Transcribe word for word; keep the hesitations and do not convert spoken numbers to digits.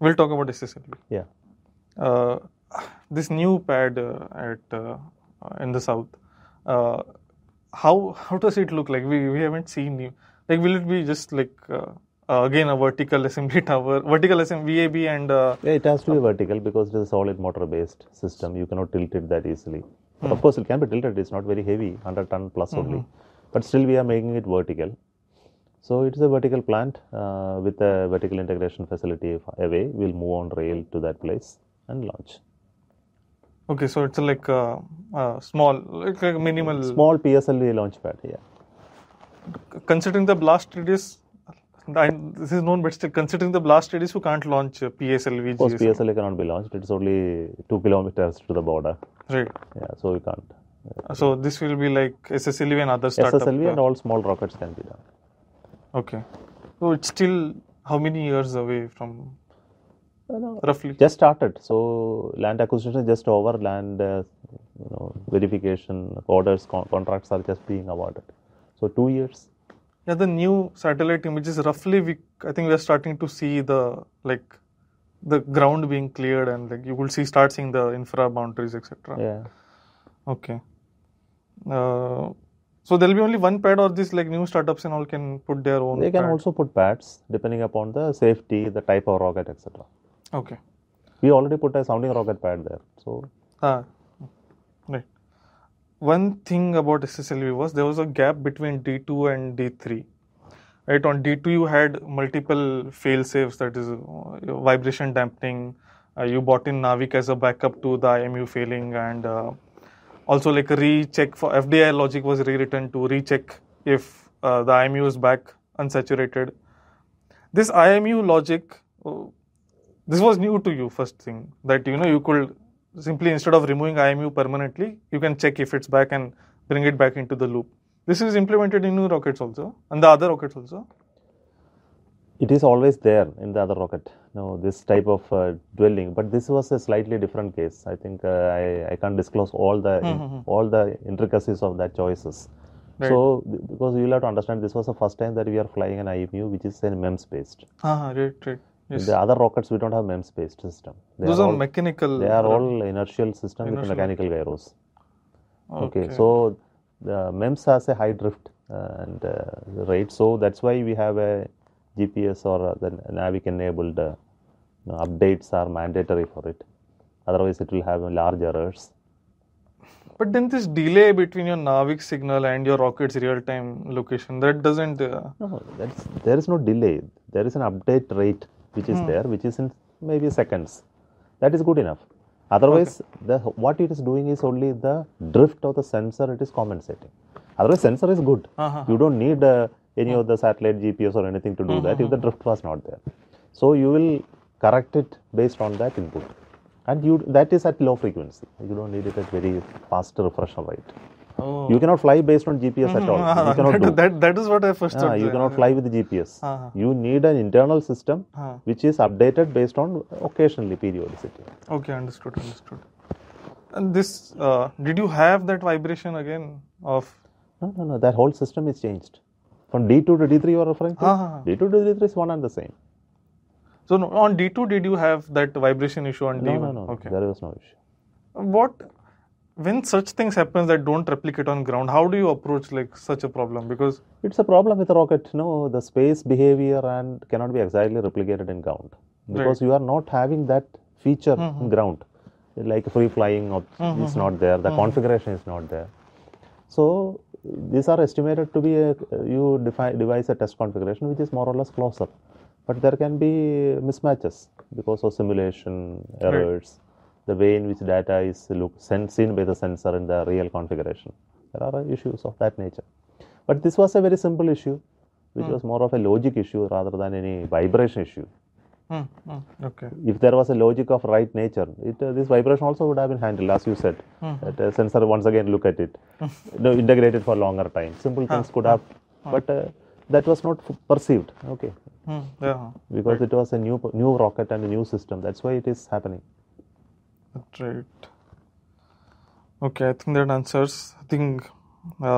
We'll talk about S S L V. Yeah. Uh, this new pad uh, at uh, in the south. Uh, how how does it look like? We we haven't seen you. Like, will it be just like uh, uh, again a vertical assembly tower, vertical assembly V A B and? Uh, yeah, it has to be uh, vertical because it is a solid motor based system. You cannot tilt it that easily. Mm-hmm. Of course, it can be tilted. It's not very heavy, one hundred ton plus mm-hmm. only. But still, we are making it vertical. So it is a vertical plant uh, with a vertical integration facility away. We'll move on rail to that place and launch. Okay, so it's like a, a small, like a minimal. Small P S L V launch pad, yeah. Considering the blast radius, I, this is known, but still considering the blast radius, you can't launch P S L V. Of course, P S L V cannot be launched. It's only two kilometers to the border. Right. Yeah, so we can't. Uh, so this will be like S S L V and other startup. S S L V and all small rockets can be done. Okay, so it's still how many years away from uh, no, roughly? Just started. So land acquisition is just over. Land, uh, you know, verification orders, con contracts are just being awarded. So two years. Yeah, the new satellite images roughly. We, I think, we are starting to see the like the ground being cleared, and like you will see start seeing the infra boundaries, et cetera. Yeah. Okay. Uh, So there will be only one pad, or these like new startups and all can put their own. They can pad. also put pads depending upon the safety, the type of rocket, et cetera. Okay. We already put a sounding rocket pad there. So. Ah, right. One thing about S S L V was there was a gap between D two and D three. Right, on D two you had multiple fail safes, that is uh, vibration dampening. Uh, you bought in NavIC as a backup to the I M U failing, and. Uh, Also, like a recheck for F D I logic was rewritten to recheck if uh, the I M U is back unsaturated. This I M U logic, oh, this was new to you. First thing that you know, you could simply instead of removing I M U permanently, you can check if it's back and bring it back into the loop. This is implemented in new rockets also, and the other rockets also. It is always there in the other rocket, no, this type of uh, dwelling, but this was a slightly different case. I think uh, I, I can't disclose all the mm-hmm. in, all the intricacies of that choices. Right. So, because you will have to understand, this was the first time that we are flying an I E M U, which is a MEMS based. Ah, right, right. Yes. In the other rockets, we don't have MEMS based system. They Those are, are all, mechanical. They are all inertial systems inertial. with mechanical gyros. Okay. okay. So, the MEMS has a high drift uh, and uh, rate, so that's why we have a G P S or uh, the NavIC enabled uh, you know, updates are mandatory for it. Otherwise, it will have large errors. But then this delay between your NavIC signal and your rocket's real-time location, that doesn't... Uh... No, that's, there is no delay. There is an update rate which is hmm. there, which is in maybe seconds. That is good enough. Otherwise, okay. the, what it is doing is only the drift of the sensor, it is compensating. Otherwise, sensor is good. Uh-huh. You don't need... Uh, any of the satellite G P S or anything to do mm-hmm. that if the drift was not there. So you will correct it based on that input, and you that is at low frequency. You don't need it at very fast refreshal rate. Oh. You cannot fly based on G P S mm-hmm. at all. Ah, you cannot that, do. that. That is what I first thought. Ah, you cannot fly with the G P S. Ah. You need an internal system ah. which is updated based on occasionally periodicity. Okay, understood, understood. And this, uh, did you have that vibration again of? No, no, no. That whole system is changed. From D two to D three you are referring to? Ah. D two to D three is one and the same. So no, on D two did you have that vibration issue on no, D one? No, no, okay. There was no issue. What, when such things happen that don't replicate on ground, how do you approach like such a problem? Because it's a problem with a rocket, no, the space behavior and cannot be exactly replicated in ground. Because right. you are not having that feature mm-hmm. in ground. Like free flying mm-hmm. is not there, the mm-hmm. configuration is not there. So, these are estimated to be, a, you defi- devise a test configuration which is more or less closer, but there can be mismatches because of simulation errors, right. the way in which data is look, sent, seen by the sensor in the real configuration. There are issues of that nature. But this was a very simple issue, which mm. was more of a logic issue rather than any vibration issue. Mm. Mm. Okay. If there was a logic of right nature, it, uh, this vibration also would have been handled, as you said. Mm-hmm. That, uh, sensor once again look at it, no, integrate it for longer time. Simple things ah. could have, ah. but uh, that was not perceived. Okay. Mm. Yeah. Because right. it was a new new rocket and a new system. That's why it is happening. That's right. Okay, I think that answers. I think. Uh,